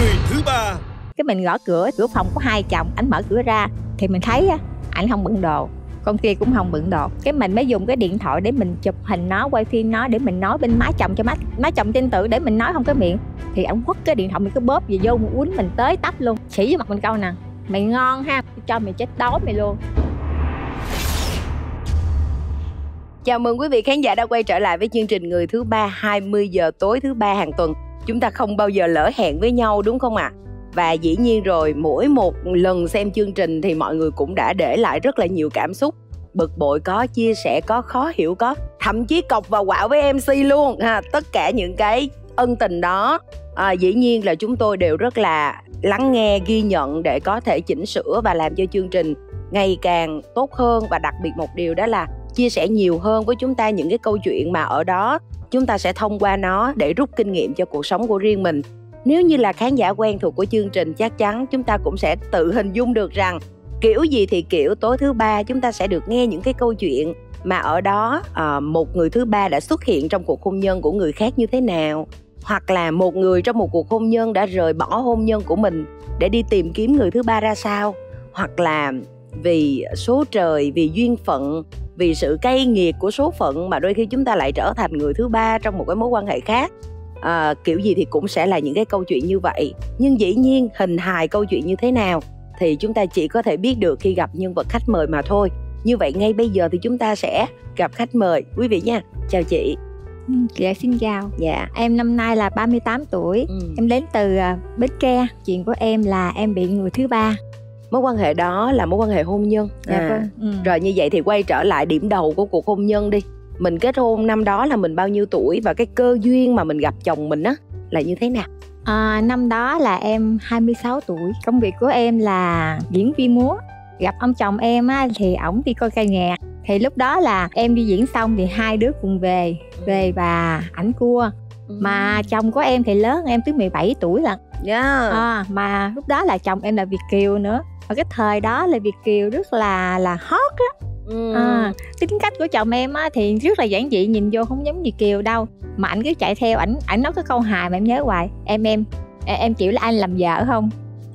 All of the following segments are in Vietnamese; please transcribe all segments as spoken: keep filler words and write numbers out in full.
Người thứ ba. Cái mình gõ cửa, cửa phòng có hai chồng, ảnh mở cửa ra thì mình thấy á, ảnh không bận đồ, con kia cũng không bận đồ. Cái mình mới dùng cái điện thoại để mình chụp hình nó, quay phim nó để mình nói bên má chồng cho má má chồng tin tưởng để mình nói không có miệng. Thì ảnh quất cái điện thoại mình cứ bóp về vô, quýnh mình tới tấp luôn, chỉ với mặt mình câu nè: mày ngon ha, cho mày chết đói mày luôn. Chào mừng quý vị khán giả đã quay trở lại với chương trình Người thứ ba, hai mươi giờ tối thứ ba hàng tuần. Chúng ta không bao giờ lỡ hẹn với nhau, đúng không ạ? À? Và dĩ nhiên rồi, mỗi một lần xem chương trình thì mọi người cũng đã để lại rất là nhiều cảm xúc. Bực bội có, chia sẻ có, khó hiểu có, thậm chí cọc và quạo với em xê luôn ha. Tất cả những cái ân tình đó à, dĩ nhiên là chúng tôi đều rất là lắng nghe, ghi nhận để có thể chỉnh sửa và làm cho chương trình ngày càng tốt hơn. Và đặc biệt một điều đó là chia sẻ nhiều hơn với chúng ta những cái câu chuyện mà ở đó chúng ta sẽ thông qua nó để rút kinh nghiệm cho cuộc sống của riêng mình. Nếu như là khán giả quen thuộc của chương trình, chắc chắn chúng ta cũng sẽ tự hình dung được rằng kiểu gì thì kiểu tối thứ ba chúng ta sẽ được nghe những cái câu chuyện mà ở đó à, một người thứ ba đã xuất hiện trong cuộc hôn nhân của người khác như thế nào, hoặc là một người trong một cuộc hôn nhân đã rời bỏ hôn nhân của mình để đi tìm kiếm người thứ ba ra sao, hoặc là vì số trời, vì duyên phận, vì sự cay nghiệt của số phận mà đôi khi chúng ta lại trở thành người thứ ba trong một cái mối quan hệ khác. À, kiểu gì thì cũng sẽ là những cái câu chuyện như vậy. Nhưng dĩ nhiên hình hài câu chuyện như thế nào thì chúng ta chỉ có thể biết được khi gặp nhân vật khách mời mà thôi. Như vậy ngay bây giờ thì chúng ta sẽ gặp khách mời quý vị nha. Chào chị. Ừ, dạ xin chào. Dạ. Em năm nay là ba mươi tám tuổi. Ừ. Em đến từ Bến Tre. Chuyện của em là em bị người thứ ba. Mối quan hệ đó là mối quan hệ hôn nhân. Dạ à. Vâng. Ừ. Rồi như vậy thì quay trở lại điểm đầu của cuộc hôn nhân đi. Mình kết hôn năm đó là mình bao nhiêu tuổi và cái cơ duyên mà mình gặp chồng mình á là như thế nào? À, năm đó là em hai mươi sáu tuổi. Công việc của em là diễn viên múa. Gặp ông chồng em á, thì ổng đi coi ca nhạc. Thì lúc đó là em đi diễn xong thì hai đứa cùng về. Về và ảnh cua. Ừ. Mà chồng của em thì lớn em tới mười bảy tuổi lận. Yeah. À, mà lúc đó là chồng em là Việt Kiều nữa. Ở cái thời đó là Việt Kiều rất là là hot á. Ừ. À, tính cách của chồng em á, thì rất là giản dị, nhìn vô không giống Việt Kiều đâu. Mà ảnh cứ chạy theo, ảnh ảnh nói cái câu hài mà em nhớ hoài: Em em em chịu lấy anh làm vợ không?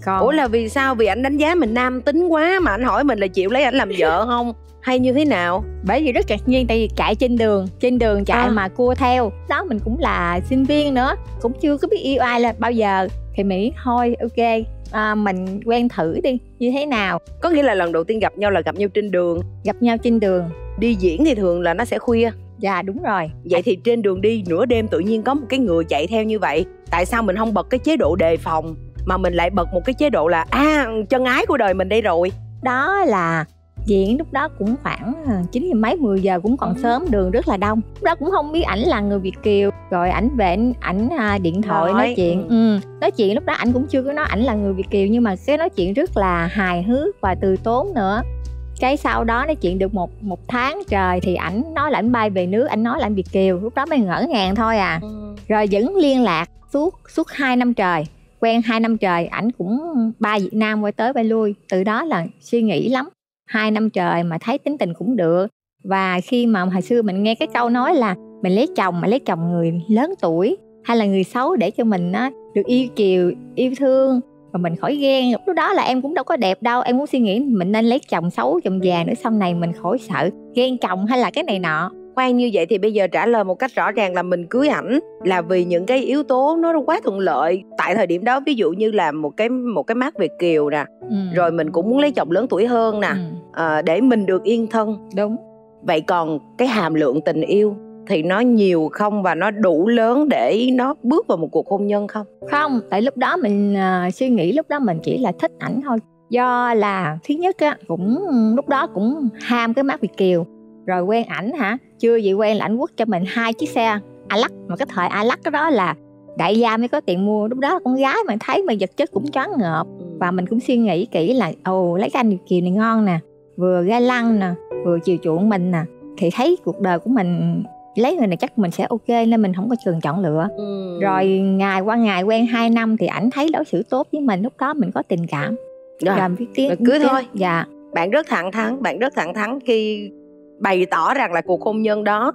Còn... Ủa là vì sao? Vì ảnh đánh giá mình nam tính quá mà ảnh hỏi mình là chịu lấy ảnh làm vợ không? Hay như thế nào? Bởi vì rất ngạc nhiên, tại vì chạy trên đường, trên đường chạy à. Mà cua theo. Đó mình cũng là sinh viên nữa, cũng chưa có biết yêu ai là bao giờ. Thì mình nghĩ thôi ok, à, mình quen thử đi như thế nào. Có nghĩa là lần đầu tiên gặp nhau là gặp nhau trên đường. Gặp nhau trên đường. Đi diễn thì thường là nó sẽ khuya. Dạ đúng rồi. Vậy thì trên đường đi nửa đêm tự nhiên có một cái người chạy theo như vậy, tại sao mình không bật cái chế độ đề phòng mà mình lại bật một cái chế độ là à, chân ái của đời mình đây rồi? Đó là diễn lúc đó cũng khoảng chín giờ mấy mười giờ, cũng còn sớm, đường rất là đông. Lúc đó cũng không biết ảnh là người Việt Kiều. Rồi ảnh về ảnh điện thoại nói chuyện. Ừ, nói chuyện lúc đó ảnh cũng chưa có nói ảnh là người Việt Kiều, nhưng mà cái nói chuyện rất là hài hước và từ tốn nữa. Cái sau đó nói chuyện được một, một tháng trời thì ảnh nói là ảnh bay về nước, ảnh nói là ảnh Việt Kiều. Lúc đó mới ngỡ ngàng thôi à. Ừ. Rồi vẫn liên lạc suốt suốt hai năm trời. Quen hai năm trời, ảnh cũng ba Việt Nam quay tới bay lui. Từ đó là suy nghĩ lắm. Hai năm trời mà thấy tính tình cũng được. Và khi mà hồi xưa mình nghe cái câu nói là mình lấy chồng mà lấy chồng người lớn tuổi hay là người xấu để cho mình á, được yêu chiều, yêu thương và mình khỏi ghen. Lúc đó là em cũng đâu có đẹp đâu. Em muốn suy nghĩ mình nên lấy chồng xấu, chồng già nữa, sau này mình khỏi sợ ghen chồng hay là cái này nọ. Khoan, như vậy thì bây giờ trả lời một cách rõ ràng là mình cưới ảnh là vì những cái yếu tố nó quá thuận lợi tại thời điểm đó, ví dụ như là một cái một cái mác Việt Kiều nè. Ừ. Rồi mình cũng muốn lấy chồng lớn tuổi hơn nè. Ừ. À, để mình được yên thân. Đúng. Vậy còn cái hàm lượng tình yêu thì nó nhiều không, và nó đủ lớn để nó bước vào một cuộc hôn nhân không? Không, tại lúc đó mình uh, suy nghĩ lúc đó mình chỉ là thích ảnh thôi. Do là thứ nhất á, cũng lúc đó cũng ham cái mác Việt Kiều. Rồi quen ảnh hả? Chưa gì quen là ảnh quất cho mình hai chiếc xe a lắc. Mà cái thời a lắc đó là đại gia mới có tiền mua. Lúc đó con gái mà thấy mà vật chất cũng choáng ngợp. Và mình cũng suy nghĩ kỹ là ồ, lấy cái anh Việt Kiều này ngon nè, vừa ga lăng nè, vừa chiều chuộng mình nè. Thì thấy cuộc đời của mình lấy người này chắc mình sẽ ok, nên mình không có trường chọn lựa. Ừ. Rồi ngày qua ngày quen hai năm thì ảnh thấy đối xử tốt với mình. Lúc đó mình có tình cảm. Rồi, rồi viết tiếng, cứ thôi. Dạ. Bạn rất thẳng thắn, bạn rất thẳng thắn khi bày tỏ rằng là cuộc hôn nhân đó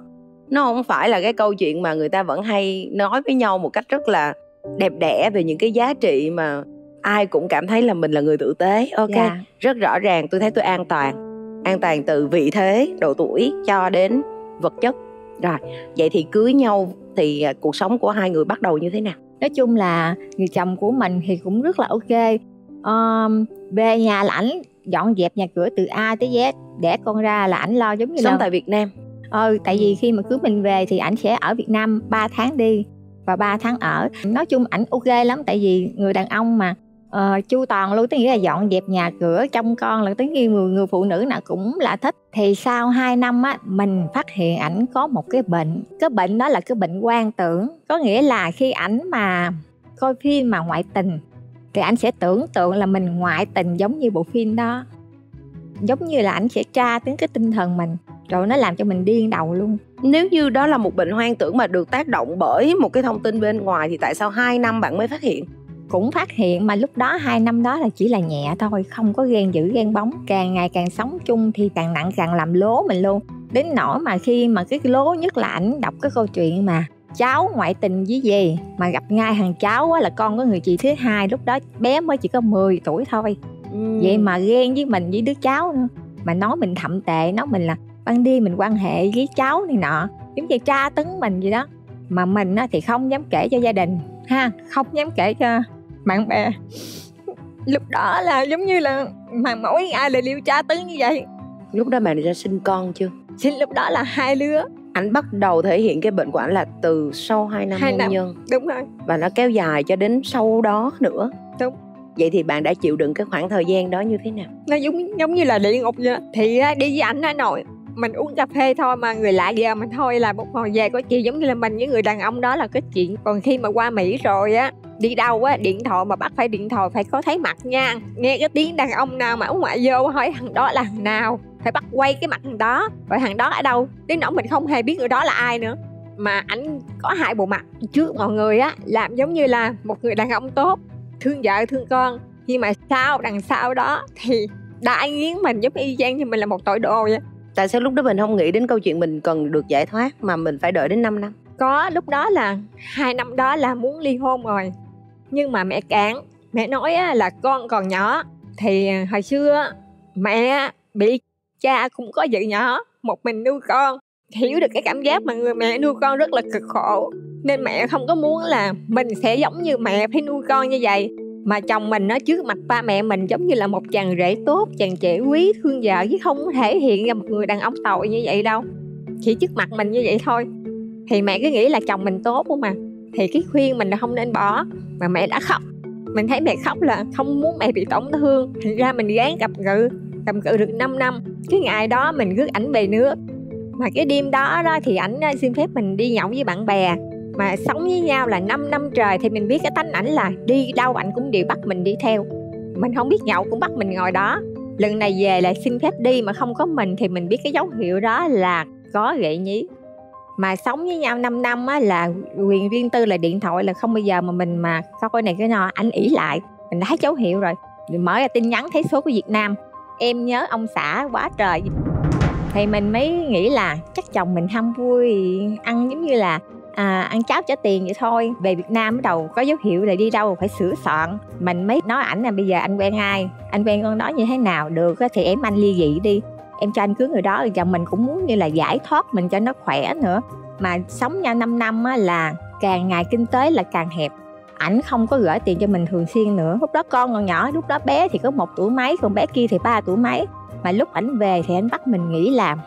nó không phải là cái câu chuyện mà người ta vẫn hay nói với nhau một cách rất là đẹp đẽ, về những cái giá trị mà ai cũng cảm thấy là mình là người tử tế. Ok, yeah. Rất rõ ràng, tôi thấy tôi an toàn. An toàn từ vị thế, độ tuổi cho đến vật chất. Rồi, vậy thì cưới nhau thì cuộc sống của hai người bắt đầu như thế nào? Nói chung là người chồng của mình thì cũng rất là ok. um, Về nhà là ảnh dọn dẹp nhà cửa từ A tới Z, để con ra là ảnh lo giống như là sống tại Việt Nam. Ừ, tại vì khi mà cưới mình về thì ảnh sẽ ở Việt Nam ba tháng đi và ba tháng ở. Nói chung ảnh ok lắm, tại vì người đàn ông mà Uh, chu toàn luôn, tức nghĩa là dọn dẹp nhà cửa, trông con, là tới khi người, người phụ nữ nào cũng là thích. Thì sau hai năm á, mình phát hiện ảnh có một cái bệnh. Cái bệnh đó là cái bệnh quan tưởng. Có nghĩa là khi ảnh mà coi phim mà ngoại tình thì ảnh sẽ tưởng tượng là mình ngoại tình giống như bộ phim đó. Giống như là ảnh sẽ tra tấn cái tinh thần mình, rồi nó làm cho mình điên đầu luôn. Nếu như đó là một bệnh hoang tưởng mà được tác động bởi một cái thông tin bên ngoài, thì tại sao hai năm bạn mới phát hiện? Cũng phát hiện mà lúc đó hai năm đó là chỉ là nhẹ thôi, không có ghen dữ ghen bóng. Càng ngày càng sống chung thì càng nặng, càng làm lố mình luôn. Đến nỗi mà khi mà cái lố nhất là ảnh đọc cái câu chuyện mà cháu ngoại tình với gì, mà gặp ngay thằng cháu á, là con của người chị thứ hai. Lúc đó bé mới chỉ có mười tuổi thôi. ừ. Vậy mà ghen với mình, với đứa cháu nữa, mà nói mình thậm tệ, nói mình là ban đi mình quan hệ với cháu này nọ, giống như tra tấn mình vậy đó. Mà mình á, thì không dám kể cho gia đình ha, không dám kể cho bạn bè. Lúc đó là giống như là mà mỗi ai lại liêu tra tấn như vậy. Lúc đó bạn đã sinh con chưa? Sinh lúc đó là hai đứa. Anh bắt đầu thể hiện cái bệnh của anh là từ sau hai năm hôn nhân. Đúng rồi. Và nó kéo dài cho đến sau đó nữa. Đúng. Vậy thì bạn đã chịu đựng cái khoảng thời gian đó như thế nào? Nó giống giống như là địa ngục vậy. Thì đi với ảnh đó nội, mình uống cà phê thôi mà người lạ về mình thôi, là một hồi về có chuyện giống như là mình với người đàn ông đó là cái chuyện. Còn khi mà qua Mỹ rồi á, đi đâu á, điện thoại mà bắt phải điện thoại phải có thấy mặt nha. Nghe cái tiếng đàn ông nào mà ở ngoại vô hỏi thằng đó là thằng nào, phải bắt quay cái mặt thằng đó, rồi thằng đó ở đâu. Đến nỗi mình không hề biết người đó là ai nữa. Mà ảnh có hai bộ mặt trước mọi người á, làm giống như là một người đàn ông tốt, thương vợ thương con. Nhưng mà sau, đằng sau đó thì đã nghiến mình giống y chang như mình là một tội đồ vậy. Tại sao lúc đó mình không nghĩ đến câu chuyện mình cần được giải thoát mà mình phải đợi đến năm năm? Có, lúc đó là hai năm đó là muốn ly hôn rồi. Nhưng mà mẹ cản, mẹ nói là con còn nhỏ. Thì hồi xưa mẹ bị cha cũng có vợ nhỏ, một mình nuôi con, hiểu được cái cảm giác mà người mẹ nuôi con rất là cực khổ. Nên mẹ không có muốn là mình sẽ giống như mẹ phải nuôi con như vậy. Mà chồng mình nó trước mặt ba mẹ mình giống như là một chàng rể tốt, chàng trẻ quý, thương vợ, chứ không thể hiện ra một người đàn ông tội như vậy đâu. Chỉ trước mặt mình như vậy thôi. Thì mẹ cứ nghĩ là chồng mình tốt không mà. Thì cái khuyên mình là không nên bỏ. Mà mẹ đã khóc. Mình thấy mẹ khóc là không muốn mẹ bị tổn thương. Thành ra mình gán cầm cự. Cầm cự được năm năm. Cái ngày đó mình rước ảnh về nước. Mà cái đêm đó đó thì ảnh xin phép mình đi nhậu với bạn bè. Mà sống với nhau là năm năm trời. Thì mình biết cái tánh ảnh là đi đâu ảnh cũng đều bắt mình đi theo. Mình không biết nhậu cũng bắt mình ngồi đó. Lần này về là xin phép đi mà không có mình. Thì mình biết cái dấu hiệu đó là có gậy nhí. Mà sống với nhau năm năm á, là quyền riêng tư, là điện thoại là không bao giờ mà mình mà coi này cái nọ. Anh ỷ lại, mình đã thấy dấu hiệu rồi. Mình mở ra tin nhắn thấy số của Việt Nam. Em nhớ ông xã quá trời. Thì mình mới nghĩ là chắc chồng mình ham vui, ăn giống như là à, ăn cháo trả tiền vậy thôi. Về Việt Nam bắt đầu có dấu hiệu là đi đâu phải sửa soạn. Mình mới nói ảnh là bây giờ anh quen ai, anh quen con đó như thế nào, được thì em anh ly dị đi, em cho anh cưới người đó. Giờ mình cũng muốn như là giải thoát mình cho nó khỏe nữa. Mà sống nhau năm năm á, là càng ngày kinh tế là càng hẹp. Ảnh không có gửi tiền cho mình thường xuyên nữa. Lúc đó con còn nhỏ, lúc đó bé thì có một tuổi mấy, còn bé kia thì ba tuổi mấy. Mà lúc ảnh về thì ảnh bắt mình nghỉ làm.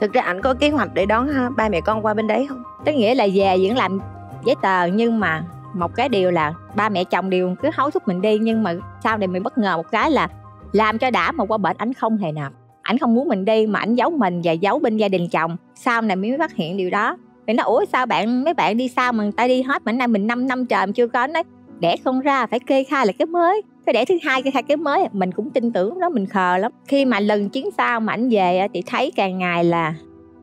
Thực ra ảnh có kế hoạch để đón ha, ba mẹ con qua bên đấy không? Tức nghĩa là về vẫn làm giấy tờ, nhưng mà một cái điều là ba mẹ chồng đều cứ hối thúc mình đi. Nhưng mà sau này mình bất ngờ một cái là làm cho đã mà qua bệnh ảnh không hề nạp. Ảnh không muốn mình đi mà ảnh giấu mình và giấu bên gia đình chồng. Sau này mới phát hiện điều đó. Mình nói ủa sao bạn mấy bạn đi sao mà người ta đi hết, mà nay mình năm năm trời mà chưa có. Nói đẻ không ra phải kê khai là cái mới, phải đẻ thứ hai kê khai cái mới. Mình cũng tin tưởng đó, mình khờ lắm. Khi mà lần chuyến sau mà ảnh về thì thấy càng ngày là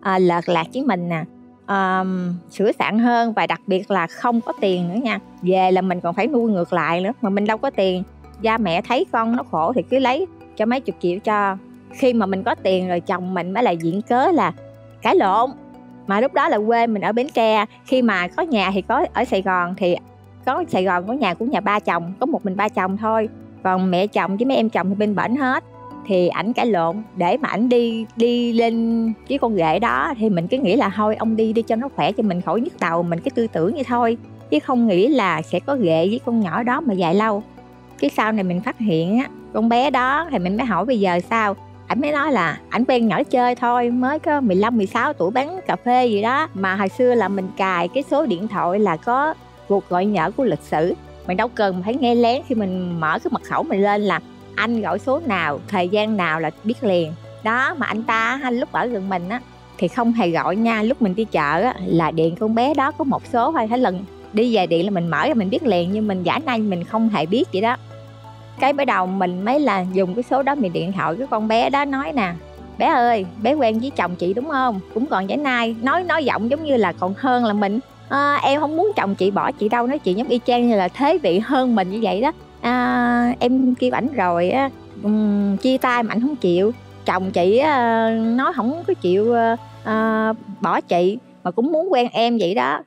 à, lợt lạc với mình nè, à, sửa soạn hơn và đặc biệt là không có tiền nữa nha. Về là mình còn phải nuôi ngược lại nữa mà mình đâu có tiền. Gia mẹ thấy con nó khổ thì cứ lấy cho mấy chục triệu cho. Khi mà mình có tiền rồi chồng mình mới là diễn cớ là cãi lộn. Mà lúc đó là quê mình ở Bến Tre. Khi mà có nhà thì có ở Sài Gòn. Thì Có Sài Gòn có nhà của nhà ba chồng, có một mình ba chồng thôi, còn mẹ chồng với mấy em chồng thì bên bển hết. Thì ảnh cãi lộn để mà ảnh đi đi lên với con rể đó, thì mình cứ nghĩ là thôi ông đi đi cho nó khỏe, cho mình khỏi nhức đầu, mình cứ tư tưởng vậy thôi, chứ không nghĩ là sẽ có rể với con nhỏ đó mà dài lâu. Cái sau này mình phát hiện á, con bé đó thì mình mới hỏi bây giờ sao, ảnh mới nói là ảnh quen nhỏ chơi thôi, mới có mười lăm mười sáu tuổi bán cà phê gì đó, mà hồi xưa là mình cài cái số điện thoại là có cuộc gọi nhỡ của lịch sử, mình đâu cần phải nghe lén, khi mình mở cái mật khẩu mình lên là anh gọi số nào, thời gian nào là biết liền. Đó mà anh ta anh lúc ở gần mình á thì không hề gọi nha, lúc mình đi chợ á là điện con bé đó có một số thôi, thế lần đi về điện là mình mở ra mình biết liền, nhưng mình giả nay mình không hề biết vậy đó. Cái bắt đầu mình mới là dùng cái số đó mình điện thoại cái con bé đó, nói nè bé ơi, bé quen với chồng chị đúng không, cũng còn giả nay, nói nói giọng giống như là còn hơn là mình. À, em không muốn chồng chị bỏ chị đâu, nói chị giống y chang như là thế vị hơn mình như vậy đó. À, em kêu ảnh rồi á, um, chia tay mà ảnh không chịu, chồng chị á, nói không có chịu uh, bỏ chị mà cũng muốn quen em vậy đó.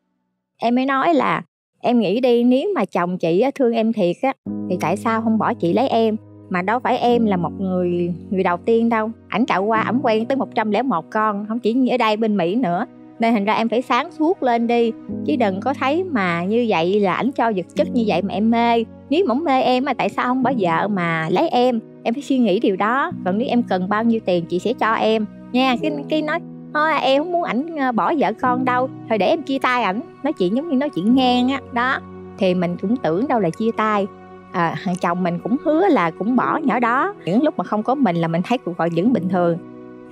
Em mới nói là em nghĩ đi, nếu mà chồng chị á, thương em thiệt á thì tại sao không bỏ chị lấy em, mà đâu phải em là một người người đầu tiên đâu, ảnh cạo qua ảnh quen tới một trăm lẻ một con, không chỉ ở đây bên Mỹ nữa, nên thành ra em phải sáng suốt lên đi, chứ đừng có thấy mà như vậy là ảnh cho vật chất như vậy mà em mê. Nếu mà mê em mà tại sao không bỏ vợ mà lấy em, em phải suy nghĩ điều đó. Còn nếu em cần bao nhiêu tiền chị sẽ cho em nha. Cái, cái nói thôi em không muốn ảnh bỏ vợ con đâu, thôi để em chia tay ảnh, nói chuyện giống như nói chuyện ngang á đó. Thì mình cũng tưởng đâu là chia tay. À, chồng mình cũng hứa là cũng bỏ nhỏ đó, những lúc mà không có mình là mình thấy cuộc gọi vẫn bình thường.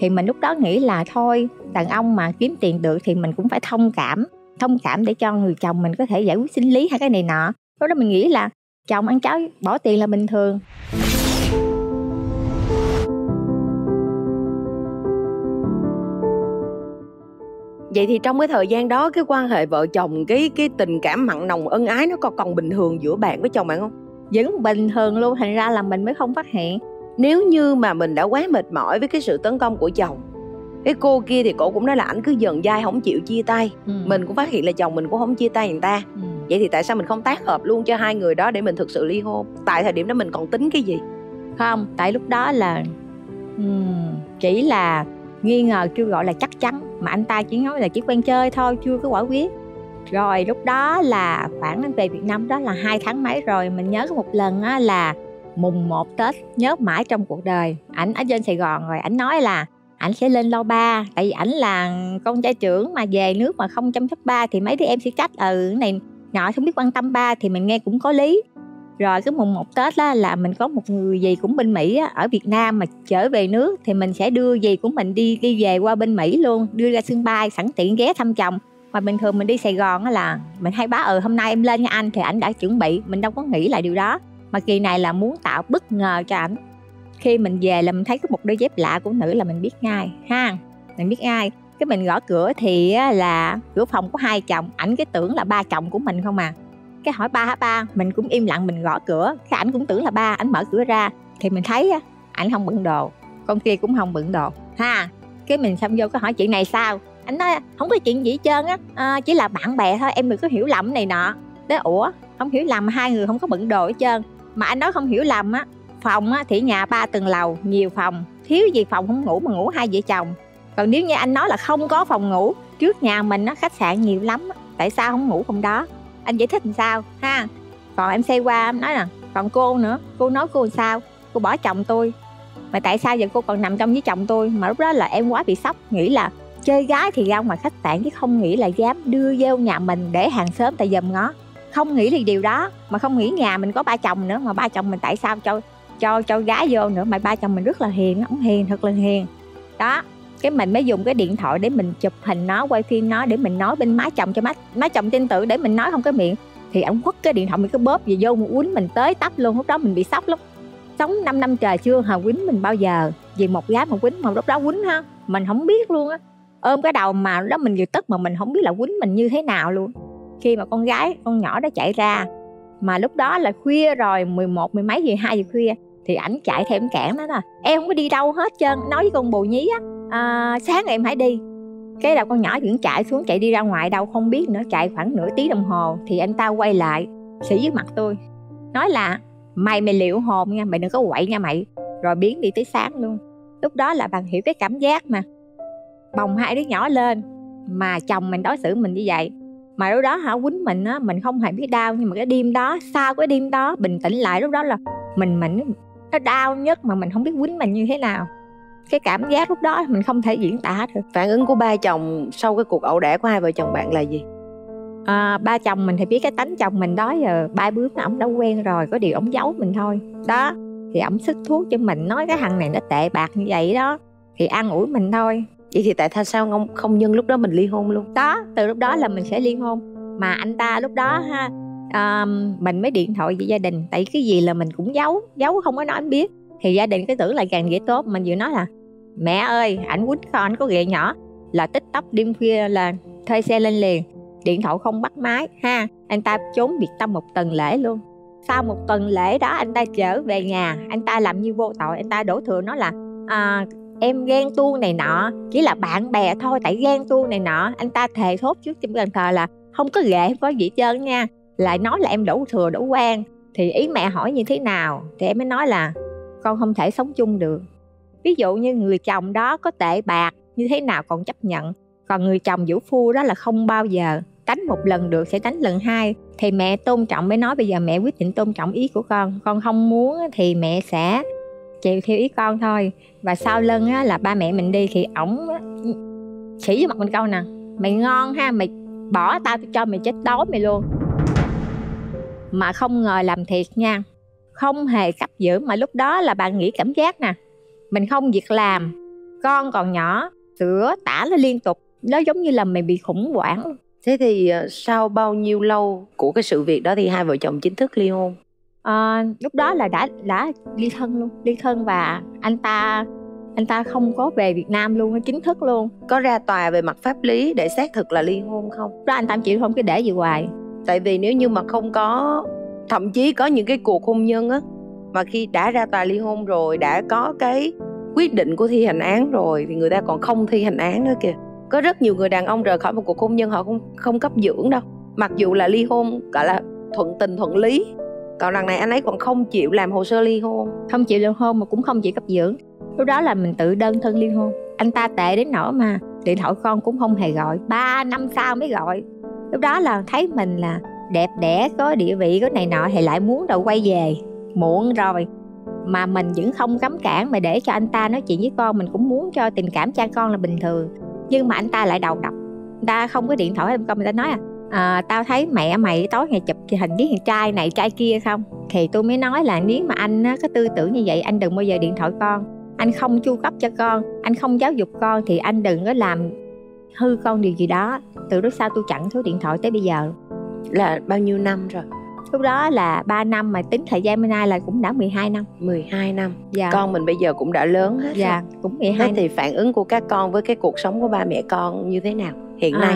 Thì mình lúc đó nghĩ là thôi, đàn ông mà kiếm tiền được thì mình cũng phải thông cảm, thông cảm để cho người chồng mình có thể giải quyết sinh lý hay cái này nọ. Lúc đó mình nghĩ là chồng ăn cháo bỏ tiền là bình thường. Vậy thì trong cái thời gian đó, cái quan hệ vợ chồng, cái cái tình cảm mặn nồng ân ái nó còn còn bình thường giữa bạn với chồng bạn không? Vẫn bình thường luôn, thành ra là mình mới không phát hiện. Nếu như mà mình đã quá mệt mỏi với cái sự tấn công của chồng, cái cô kia thì cổ cũng nói là ảnh cứ dần dai không chịu chia tay. Ừ. Mình cũng phát hiện là chồng mình cũng không chia tay người ta. Ừ. Vậy thì tại sao mình không tác hợp luôn cho hai người đó để mình thực sự ly hôn? Tại thời điểm đó mình còn tính cái gì? Không, tại lúc đó là um, chỉ là nghi ngờ, chưa gọi là chắc chắn. Mà anh ta chỉ nói là chỉ quen chơi thôi, chưa có quả quyết. Rồi lúc đó là khoảng về Việt Nam đó là hai tháng mấy rồi. Mình nhớ có một lần á, là mùng một Tết, nhớ mãi trong cuộc đời. Ảnh ở trên Sài Gòn rồi, ảnh nói là ảnh sẽ lên lo ba, tại vì ảnh là con trai trưởng mà về nước mà không chăm sóc ba thì mấy đứa em sẽ trách ừ này nhỏ không biết quan tâm ba. Thì mình nghe cũng có lý. Rồi cái mùng một Tết đó là mình có một người dì cũng bên Mỹ á, ở Việt Nam mà trở về nước thì mình sẽ đưa dì của mình đi đi về qua bên Mỹ luôn, đưa ra sân bay sẵn tiện ghé thăm chồng. Mà bình thường mình đi Sài Gòn á là mình hay báo ừ hôm nay em lên nha anh, thì ảnh đã chuẩn bị, mình đâu có nghĩ lại điều đó. Mà kỳ này là muốn tạo bất ngờ cho ảnh. Khi mình về là mình thấy có một đôi dép lạ của nữ là mình biết ngay ha, mình biết ngay. Cái mình gõ cửa thì là cửa phòng của hai chồng, ảnh cái tưởng là ba chồng của mình không à. Cái hỏi ba hả ba, mình cũng im lặng mình gõ cửa. Cái ảnh cũng tưởng là ba, ảnh mở cửa ra thì mình thấy ảnh không bận đồ, con kia cũng không bận đồ ha. Cái mình xông vô cái hỏi chuyện này sao, ảnh nói không có chuyện gì hết trơn á, à, chỉ là bạn bè thôi, em đừng có hiểu lầm này nọ. Đấy, ủa không hiểu lầm, hai người không có bận đồ hết trơn. Mà anh nói không hiểu lầm á, phòng á thì nhà ba tầng lầu, nhiều phòng, thiếu gì phòng không ngủ mà ngủ hai vợ chồng. Còn nếu như anh nói là không có phòng ngủ, trước nhà mình á, khách sạn nhiều lắm, tại sao không ngủ phòng đó, anh giải thích làm sao ha. Còn em xe qua em nói là còn cô nữa, cô nói cô làm sao, cô bỏ chồng tôi, mà tại sao giờ cô còn nằm trong với chồng tôi. Mà lúc đó là em quá bị sốc, nghĩ là chơi gái thì ra ngoài khách sạn chứ không nghĩ là dám đưa vô nhà mình để hàng xóm tại dòm ngó. Không nghĩ thì điều đó, mà không nghĩ nhà mình có ba chồng nữa, mà ba chồng mình tại sao cho cho cho gái vô nữa, mà ba chồng mình rất là hiền, ổng hiền thật là hiền đó. Cái mình mới dùng cái điện thoại để mình chụp hình nó, quay phim nó để mình nói bên má chồng cho má má chồng tin tưởng, để mình nói không cái miệng thì ổng quất cái điện thoại mình cứ bóp về vô một quýnh mình tới tấp luôn. Lúc đó mình bị sốc lắm, sống năm năm trời chưa hờ quýnh mình bao giờ, vì một gái mà quýnh, mà lúc đó quýnh ha mình không biết luôn á, ôm cái đầu mà lúc đó mình vừa tức mà mình không biết là quýnh mình như thế nào luôn. Khi mà con gái con nhỏ đó chạy ra, mà lúc đó là khuya rồi, mười một, mười mấy gì, hai giờ khuya, thì ảnh chạy theo em cản đó là em không có đi đâu hết trơn, nói với con bồ nhí á, à, sáng em hãy đi. Cái đầu con nhỏ vẫn chạy xuống, chạy đi ra ngoài đâu không biết nữa, chạy khoảng nửa tiếng đồng hồ thì anh ta quay lại xỉ dưới mặt tôi, nói là mày mày liệu hồn nha, mày đừng có quậy nha mày, rồi biến đi tới sáng luôn. Lúc đó là bạn hiểu cái cảm giác mà bồng hai đứa nhỏ lên mà chồng mình đối xử mình như vậy, mà lúc đó hả, quýnh mình á, mình không hề biết đau. Nhưng mà cái đêm đó, sau cái đêm đó bình tĩnh lại, lúc đó là mình mình nó đau nhất mà mình không biết quýnh mình như thế nào. Cái cảm giác lúc đó mình không thể diễn tả được. Phản ứng của ba chồng sau cái cuộc ẩu đả của hai vợ chồng bạn là gì? À, ba chồng mình thì biết cái tánh chồng mình đó giờ ba bướm là ổng đã quen rồi, có điều ổng giấu mình thôi. Đó, thì ổng xức thuốc cho mình, nói cái thằng này nó tệ bạc như vậy đó, thì an ủi mình thôi. Vậy thì tại sao không, không nhân lúc đó mình ly hôn luôn? Đó, từ lúc đó là mình sẽ ly hôn. Mà anh ta lúc đó ha, à, mình mới điện thoại với gia đình. Tại cái gì là mình cũng giấu, giấu không có nói biết. Thì gia đình cứ tưởng là càng dễ tốt. Mình vừa nói là mẹ ơi, ảnh quýnh kho, ảnh có ghẹ nhỏ, là tích tóc đêm khuya là thuê xe lên liền, điện thoại không bắt máy ha. Anh ta trốn biệt tâm một tuần lễ luôn. Sau một tuần lễ đó anh ta trở về nhà, anh ta làm như vô tội. Anh ta đổ thừa nói là à, em ghen tuông này nọ, chỉ là bạn bè thôi, tại ghen tuông này nọ. Anh ta thề thốt trước trên bàn thờ là không có ghẹ, không có gì trơn nha. Lại nói là em đổ thừa, đổ quan. Thì ý mẹ hỏi như thế nào thì em mới nói là con không thể sống chung được. Ví dụ như người chồng đó có tệ bạc như thế nào còn chấp nhận, còn người chồng vũ phu đó là không bao giờ. Đánh một lần được sẽ đánh lần hai. Thì mẹ tôn trọng mới nói bây giờ mẹ quyết định tôn trọng ý của con, con không muốn thì mẹ sẽ chịu theo ý con thôi. Và sau lưng á, là ba mẹ mình đi thì ổng chỉ với mặt mình câu nè, mày ngon ha, mày bỏ tao tao cho mày chết đói mày luôn. Mà không ngờ làm thiệt nha, không hề cấp dưỡng. Mà lúc đó là bạn nghĩ cảm giác nè, mình không việc làm, con còn nhỏ, sữa tả nó liên tục, nó giống như là mình bị khủng hoảng. Thế thì sau bao nhiêu lâu của cái sự việc đó thì hai vợ chồng chính thức ly hôn? À, lúc đó là đã đã ly thân luôn, ly thân và anh ta anh ta không có về Việt Nam luôn, chính thức luôn. Có ra tòa về mặt pháp lý để xác thực là ly hôn không? Đó, anh ta chịu không, cứ để gì hoài. Tại vì nếu như mà không có, thậm chí có những cái cuộc hôn nhân á, mà khi đã ra tòa ly hôn rồi, đã có cái quyết định của thi hành án rồi thì người ta còn không thi hành án nữa kìa. Có rất nhiều người đàn ông rời khỏi một cuộc hôn nhân họ cũng không, không cấp dưỡng đâu. Mặc dù là ly hôn gọi là thuận tình thuận lý, còn đằng này anh ấy còn không chịu làm hồ sơ ly hôn. Không chịu ly hôn mà cũng không chịu cấp dưỡng. Lúc đó là mình tự đơn thân ly hôn. Anh ta tệ đến nỗi mà điện thoại con cũng không hề gọi, ba năm sau mới gọi. Lúc đó là thấy mình là đẹp đẽ, có địa vị, có này nọ, thì lại muốn đầu quay về. Muộn rồi mà mình vẫn không cấm cản, mà để cho anh ta nói chuyện với con. Mình cũng muốn cho tình cảm cha con là bình thường, nhưng mà anh ta lại đầu độc. Anh ta không có điện thoại em con, người ta nói à, à tao thấy mẹ mày tối ngày chụp hình với thằng trai này trai kia không. Thì tôi mới nói là nếu mà anh á, có tư tưởng như vậy, anh đừng bao giờ điện thoại con, anh không chu cấp cho con, anh không giáo dục con thì anh đừng có làm hư con điều gì đó. Từ lúc sau tôi chặn số điện thoại tới bây giờ. Là bao nhiêu năm rồi? Lúc đó là ba năm, mà tính thời gian bên nay là cũng đã mười hai năm. Mười hai năm, dạ. Con mình bây giờ cũng đã lớn hết. Dạ, rồi. Cũng mười hai. Thế thì phản ứng của các con với cái cuộc sống của ba mẹ con như thế nào hiện à, nay?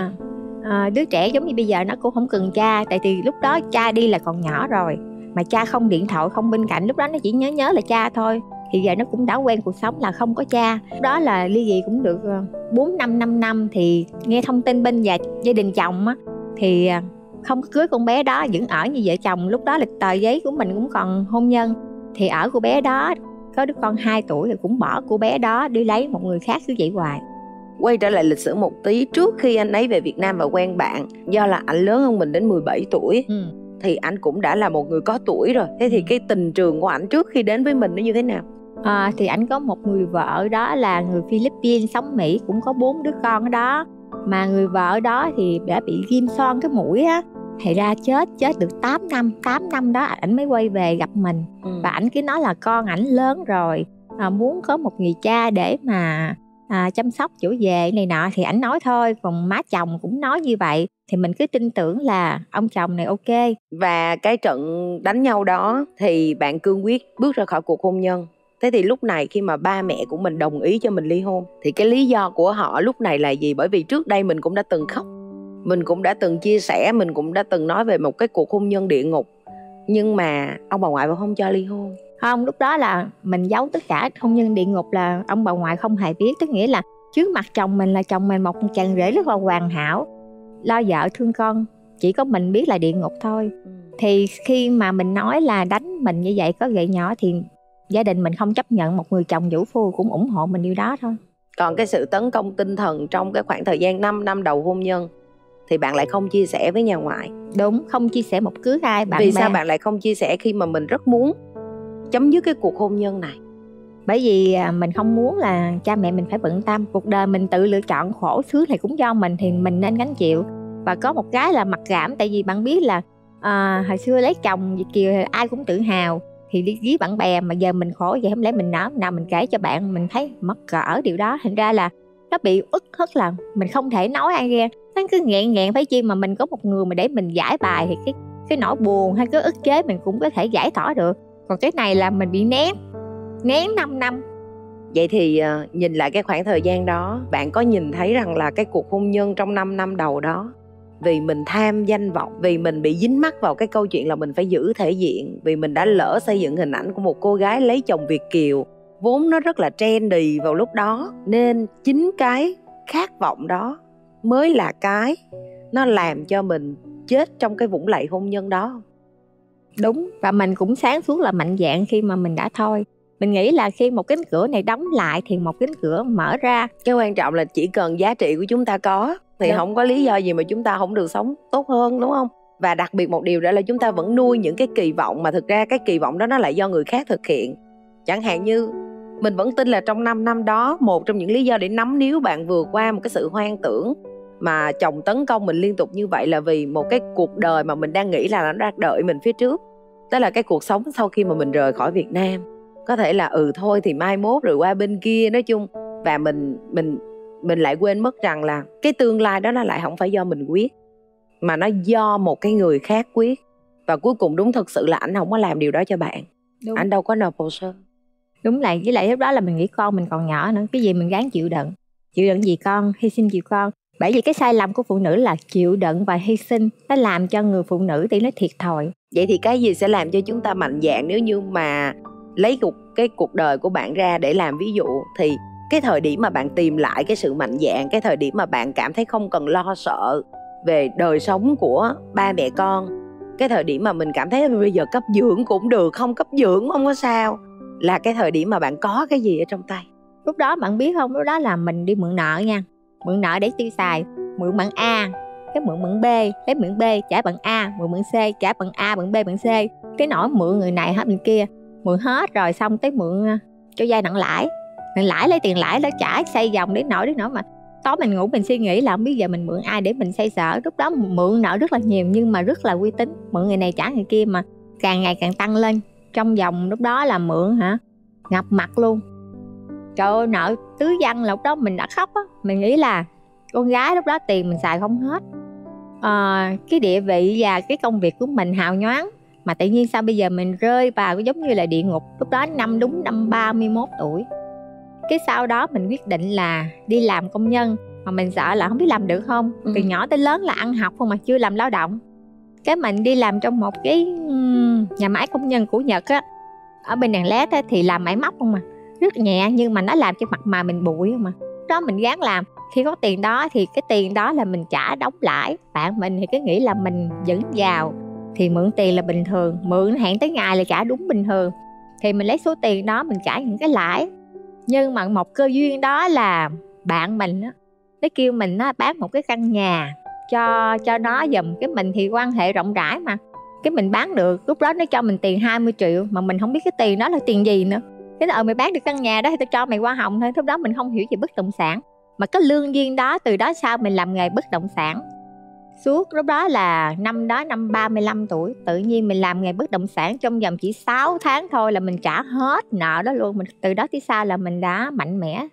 À, đứa trẻ giống như bây giờ nó cũng không cần cha. Tại vì lúc đó cha đi là còn nhỏ rồi, mà cha không điện thoại, không bên cạnh. Lúc đó nó chỉ nhớ nhớ là cha thôi. Thì giờ nó cũng đã quen cuộc sống là không có cha. Lúc đó là ly dị cũng được bốn năm, năm năm. Thì nghe thông tin bên nhà gia đình chồng á, thì không cưới con bé đó, vẫn ở như vợ chồng. Lúc đó là tờ giấy của mình cũng còn hôn nhân. Thì ở cô bé đó, có đứa con hai tuổi, thì cũng bỏ cô bé đó đi lấy một người khác cứ vậy hoài. Quay trở lại lịch sử một tí, trước khi anh ấy về Việt Nam và quen bạn, do là anh lớn hơn mình đến mười bảy tuổi, ừ. Thì anh cũng đã là một người có tuổi rồi. Thế thì cái tình trường của anh trước khi đến với mình nó như thế nào? À, thì anh có một người vợ đó là người Philippines, sống Mỹ, cũng có bốn đứa con ở đó. Mà người vợ đó thì đã bị ghim son cái mũi á, thì ra chết, chết được tám năm. Tám năm đó ảnh mới quay về gặp mình, ừ. Và ảnh cứ nói là con ảnh lớn rồi, à, muốn có một người cha để mà à, chăm sóc chỗ về này nọ. Thì ảnh nói thôi, còn má chồng cũng nói như vậy. Thì mình cứ tin tưởng là ông chồng này ok. Và cái trận đánh nhau đó thì bạn cương quyết bước ra khỏi cuộc hôn nhân. Thế thì lúc này khi mà ba mẹ của mình đồng ý cho mình ly hôn thì cái lý do của họ lúc này là gì? Bởi vì trước đây mình cũng đã từng khóc, mình cũng đã từng chia sẻ, mình cũng đã từng nói về một cái cuộc hôn nhân địa ngục. Nhưng mà ông bà ngoại vẫn không cho ly hôn. Không, lúc đó là mình giấu tất cả. Hôn nhân địa ngục là ông bà ngoại không hề biết. Tức nghĩa là trước mặt chồng mình là chồng mình một chàng rể rất là hoàn hảo, lo vợ thương con, chỉ có mình biết là địa ngục thôi. Thì khi mà mình nói là đánh mình như vậy có gậy nhỏ thì gia đình mình không chấp nhận, một người chồng vũ phu cũng ủng hộ mình điều đó thôi. Còn cái sự tấn công tinh thần trong cái khoảng thời gian năm năm đầu hôn nhân thì bạn lại không chia sẻ với nhà ngoại. Đúng, không chia sẻ một cứ ai bạn. Vì mà... sao bạn lại không chia sẻ khi mà mình rất muốn chấm dứt cái cuộc hôn nhân này? Bởi vì mình không muốn là cha mẹ mình phải bận tâm. Cuộc đời mình tự lựa chọn, khổ thứ này cũng do mình thì mình nên gánh chịu. Và có một cái là mặc cảm, tại vì bạn biết là à, hồi xưa lấy chồng Việt Kiều thì ai cũng tự hào, thì đi ghi bạn bè, mà giờ mình khổ vậy không lẽ mình nói nào mình kể cho bạn, mình thấy mất cỡ điều đó. Thành ra là nó bị uất hất là mình không thể nói ai ra, nó cứ nghẹn nghẹn phải chi mà mình có một người mà để mình giải bài thì cái cái nỗi buồn hay cái ức chế mình cũng có thể giải tỏa được. Còn cái này là mình bị nén nén năm năm. Vậy thì nhìn lại cái khoảng thời gian đó, bạn có nhìn thấy rằng là cái cuộc hôn nhân trong năm năm đầu đó, vì mình tham danh vọng, vì mình bị dính mắc vào cái câu chuyện là mình phải giữ thể diện, vì mình đã lỡ xây dựng hình ảnh của một cô gái lấy chồng Việt Kiều vốn nó rất là trendy vào lúc đó, nên chính cái khát vọng đó mới là cái nó làm cho mình chết trong cái vũng lầy hôn nhân đó. Đúng, và mình cũng sáng suốt là mạnh dạn khi mà mình đã thôi. Mình nghĩ là khi một cánh cửa này đóng lại thì một cánh cửa mở ra. Cái quan trọng là chỉ cần giá trị của chúng ta có thì đúng, không có lý do gì mà chúng ta không được sống tốt hơn, đúng không? Và đặc biệt một điều đó là chúng ta vẫn nuôi những cái kỳ vọng mà thực ra cái kỳ vọng đó nó lại do người khác thực hiện. Chẳng hạn như mình vẫn tin là trong năm năm đó, một trong những lý do để nắm níu bạn vượt qua một cái sự hoang tưởng mà chồng tấn công mình liên tục như vậy là vì một cái cuộc đời mà mình đang nghĩ là nó đang đợi mình phía trước. Đó là cái cuộc sống sau khi mà mình rời khỏi Việt Nam. Có thể là ừ thôi thì mai mốt rồi qua bên kia, nói chung. Và mình mình mình lại quên mất rằng là cái tương lai đó nó lại không phải do mình quyết, mà nó do một cái người khác quyết. Và cuối cùng đúng thật sự là ảnh không có làm điều đó cho bạn. Đúng. Ảnh đâu có nộp hồ sơ. Đúng lại, với lại lúc đó là mình nghĩ con mình còn nhỏ nữa, cái gì mình gắng chịu đựng. Chịu đựng gì con, hy sinh gì con. Bởi vì cái sai lầm của phụ nữ là chịu đựng và hy sinh, nó làm cho người phụ nữ thì nó thiệt thòi. Vậy thì cái gì sẽ làm cho chúng ta mạnh dạn nếu như mà lấy cuộc, cái cuộc đời của bạn ra để làm ví dụ? Thì cái thời điểm mà bạn tìm lại cái sự mạnh dạn, cái thời điểm mà bạn cảm thấy không cần lo sợ về đời sống của ba mẹ con, cái thời điểm mà mình cảm thấy bây giờ cấp dưỡng cũng được, không cấp dưỡng không có sao, là cái thời điểm mà bạn có cái gì ở trong tay? Lúc đó bạn biết không, lúc đó là mình đi mượn nợ nha. Mượn nợ để tiêu xài, mượn bạn A, cái mượn bạn B, lấy mượn B trả bạn A, mượn bạn C trả bạn A, bạn B, bạn C. Cái nỗi mượn người này hết người kia, mượn hết rồi xong tới mượn cho vay nặng lãi, nặng lãi lấy tiền lãi nó trả xây vòng đến nỗi đến nỗi mà tối mình ngủ mình suy nghĩ là không biết giờ mình mượn ai để mình xây sở. Lúc đó mượn nợ rất là nhiều nhưng mà rất là uy tín, mượn người này trả người kia mà càng ngày càng tăng lên. Trong vòng lúc đó là mượn hả ngập mặt luôn. Trời ơi, nợ tứ văn là lúc đó mình đã khóc á. Mình nghĩ là con gái lúc đó tiền mình xài không hết, à, cái địa vị và cái công việc của mình hào nhoáng, mà tự nhiên sao bây giờ mình rơi vào giống như là địa ngục. Lúc đó năm đúng năm ba mươi mốt tuổi. Cái sau đó mình quyết định là đi làm công nhân, mà mình sợ là không biết làm được không. Ừ. Từ nhỏ tới lớn là ăn học không mà chưa làm lao động. Cái mình đi làm trong một cái nhà máy công nhân của Nhật á, ở bên Đàn Lét á, thì làm máy móc không mà rất nhẹ, nhưng mà nó làm cho mặt mà mình bụi không mà. Đó mình gán làm, khi có tiền đó thì cái tiền đó là mình trả đóng lãi. Bạn mình thì cứ nghĩ là mình vẫn giàu thì mượn tiền là bình thường, mượn hẹn tới ngày là trả đúng bình thường, thì mình lấy số tiền đó mình trả những cái lãi. Nhưng mà một cơ duyên đó là bạn mình á, nó kêu mình á bán một cái căn nhà cho cho nó giùm. Cái mình thì quan hệ rộng rãi mà, cái mình bán được. Lúc đó nó cho mình tiền hai mươi triệu mà mình không biết cái tiền đó là tiền gì nữa. Thế là ờ mày bán được căn nhà đó thì tao cho mày hoa hồng thôi. Lúc đó mình không hiểu về bất động sản, mà cái lương duyên đó, từ đó sau mình làm nghề bất động sản suốt. Lúc đó là năm đó năm ba mươi lăm tuổi, tự nhiên mình làm nghề bất động sản trong vòng chỉ sáu tháng thôi là mình trả hết nợ đó luôn. Mình từ đó tới sau là mình đã mạnh mẽ.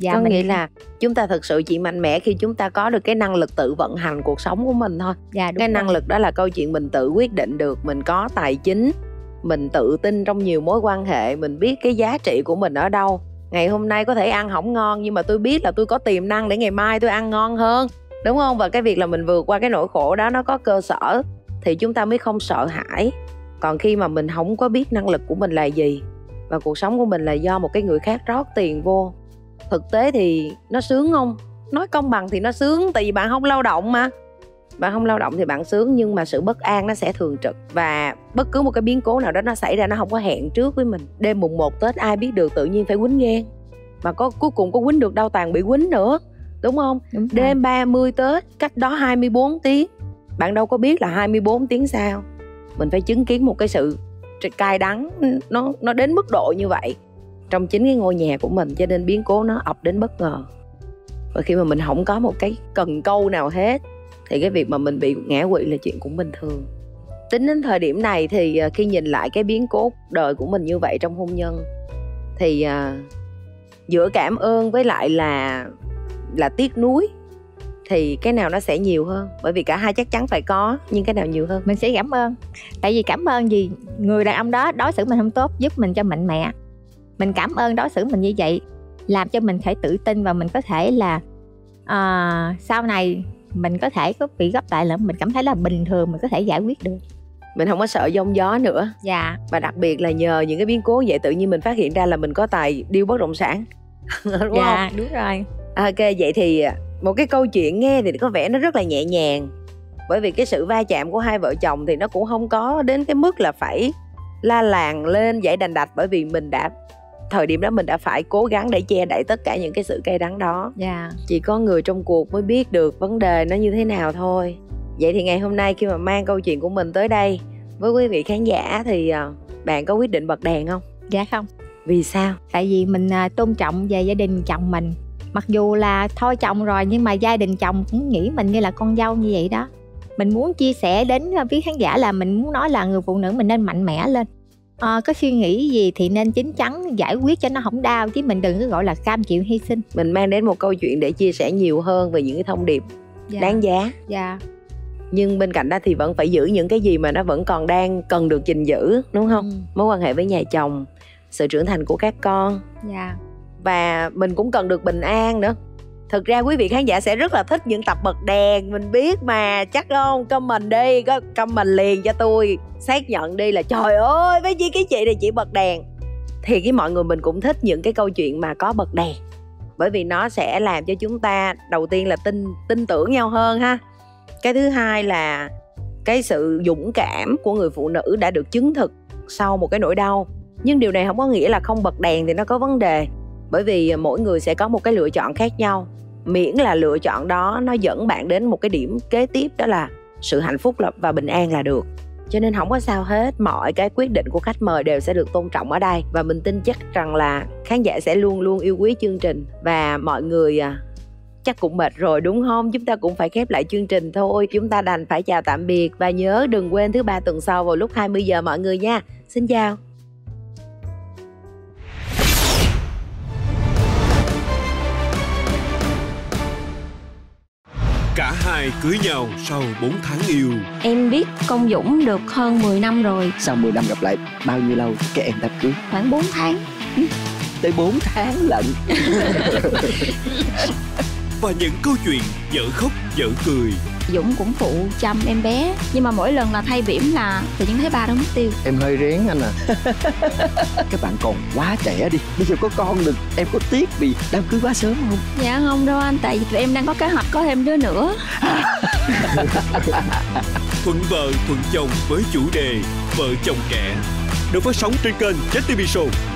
Và có mình... nghĩa là chúng ta thực sự chỉ mạnh mẽ khi chúng ta có được cái năng lực tự vận hành cuộc sống của mình thôi. Dạ, cái năng lực đó là câu chuyện mình tự quyết định được, mình có tài chính, mình tự tin trong nhiều mối quan hệ, mình biết cái giá trị của mình ở đâu. Ngày hôm nay có thể ăn không ngon nhưng mà tôi biết là tôi có tiềm năng để ngày mai tôi ăn ngon hơn, đúng không? Và cái việc là mình vượt qua cái nỗi khổ đó nó có cơ sở thì chúng ta mới không sợ hãi. Còn khi mà mình không có biết năng lực của mình là gì và cuộc sống của mình là do một cái người khác rót tiền vô, thực tế thì nó sướng không? Nói công bằng thì nó sướng, tại vì bạn không lao động mà. Bạn không lao động thì bạn sướng, nhưng mà sự bất an nó sẽ thường trực. Và bất cứ một cái biến cố nào đó nó xảy ra, nó không có hẹn trước với mình. Đêm mùng một Tết ai biết được tự nhiên phải quýnh ngang. Mà có cuối cùng có quýnh được đâu, tàn bị quýnh nữa. Đúng không? Đúng. Đêm ba mươi Tết, cách đó hai mươi bốn tiếng. Bạn đâu có biết là hai mươi bốn tiếng sau mình phải chứng kiến một cái sự cay đắng nó, nó đến mức độ như vậy trong chính cái ngôi nhà của mình. Cho nên biến cố nó ập đến bất ngờ. Và khi mà mình không có một cái cần câu nào hết thì cái việc mà mình bị ngã quỵ là chuyện cũng bình thường. Tính đến thời điểm này thì khi nhìn lại cái biến cố đời của mình như vậy trong hôn nhân thì uh, giữa cảm ơn với lại là là tiếc nuối thì cái nào nó sẽ nhiều hơn, bởi vì cả hai chắc chắn phải có, nhưng cái nào nhiều hơn? Mình sẽ cảm ơn. Tại vì cảm ơn vì người đàn ông đó đối xử mình không tốt, giúp mình cho mạnh mẽ. Mình cảm ơn đối xử mình như vậy, làm cho mình phải tự tin và mình có thể là uh, sau này mình có thể có bị gấp lại lắm, mình cảm thấy là bình thường, mình có thể giải quyết được, mình không có sợ giông gió nữa. Dạ. Và đặc biệt là nhờ những cái biến cố vậy tự nhiên mình phát hiện ra là mình có tài deal bất động sản. Đúng dạ, không? Đúng rồi. Ok, vậy thì một cái câu chuyện nghe thì có vẻ nó rất là nhẹ nhàng, bởi vì cái sự va chạm của hai vợ chồng thì nó cũng không có đến cái mức là phải la làng lên dãy đành đạch, bởi vì mình đã thời điểm đó mình đã phải cố gắng để che đậy tất cả những cái sự cay đắng đó. Yeah. Chỉ có người trong cuộc mới biết được vấn đề nó như thế nào thôi. Vậy thì ngày hôm nay khi mà mang câu chuyện của mình tới đây với quý vị khán giả thì bạn có quyết định bật đèn không? Dạ không. Vì sao? Tại vì mình tôn trọng về gia đình chồng mình. Mặc dù là thôi chồng rồi nhưng mà gia đình chồng cũng nghĩ mình như là con dâu như vậy đó. Mình muốn chia sẻ đến quý khán giả là mình muốn nói là người phụ nữ mình nên mạnh mẽ lên. À, có suy nghĩ gì thì nên chín chắn giải quyết cho nó không đau, chứ mình đừng có gọi là cam chịu hy sinh. Mình mang đến một câu chuyện để chia sẻ nhiều hơn về những cái thông điệp dạ. đáng giá. Dạ. Nhưng bên cạnh đó thì vẫn phải giữ những cái gì mà nó vẫn còn đang cần được gìn giữ, đúng không? Ừ. Mối quan hệ với nhà chồng, sự trưởng thành của các con. Dạ. Và mình cũng cần được bình an nữa. Thực ra quý vị khán giả sẽ rất là thích những tập bật đèn, mình biết mà, chắc không? Comment đi, có comment liền cho tôi xác nhận đi là trời ơi với chị cái chị này chị bật đèn. Thì cái mọi người mình cũng thích những cái câu chuyện mà có bật đèn, bởi vì nó sẽ làm cho chúng ta đầu tiên là tin tin tưởng nhau hơn ha. Cái thứ hai là cái sự dũng cảm của người phụ nữ đã được chứng thực sau một cái nỗi đau. Nhưng điều này không có nghĩa là không bật đèn thì nó có vấn đề, bởi vì mỗi người sẽ có một cái lựa chọn khác nhau, miễn là lựa chọn đó nó dẫn bạn đến một cái điểm kế tiếp, đó là sự hạnh phúc và bình an là được. Cho nên không có sao hết, mọi cái quyết định của khách mời đều sẽ được tôn trọng ở đây. Và mình tin chắc rằng là khán giả sẽ luôn luôn yêu quý chương trình. Và mọi người chắc cũng mệt rồi đúng không? Chúng ta cũng phải khép lại chương trình thôi. Chúng ta đành phải chào tạm biệt. Và nhớ đừng quên thứ ba tuần sau vào lúc hai mươi giờ mọi người nha. Xin chào. Cả hai cưới nhau sau bốn tháng yêu. Em biết Công Dũng được hơn mười năm rồi. Sau mười năm gặp lại, bao nhiêu lâu các em đám cưới? Khoảng bốn tháng. Tới bốn tháng lận. Và những câu chuyện dở khóc dở cười. Dũng cũng phụ chăm em bé, nhưng mà mỗi lần là thay bỉm là tự nhiên thấy ba đó mất tiêu. Em hơi rén anh à. Các bạn còn quá trẻ đi, bây giờ có con được. Em có tiếc vì đám cưới quá sớm không? Dạ không đâu anh, tại vì tụi em đang có kế hoạch có thêm đứa nữa. Thuận vợ thuận chồng với chủ đề Vợ chồng trẻ, được phát sóng trên kênh gi e tê tê vê Show.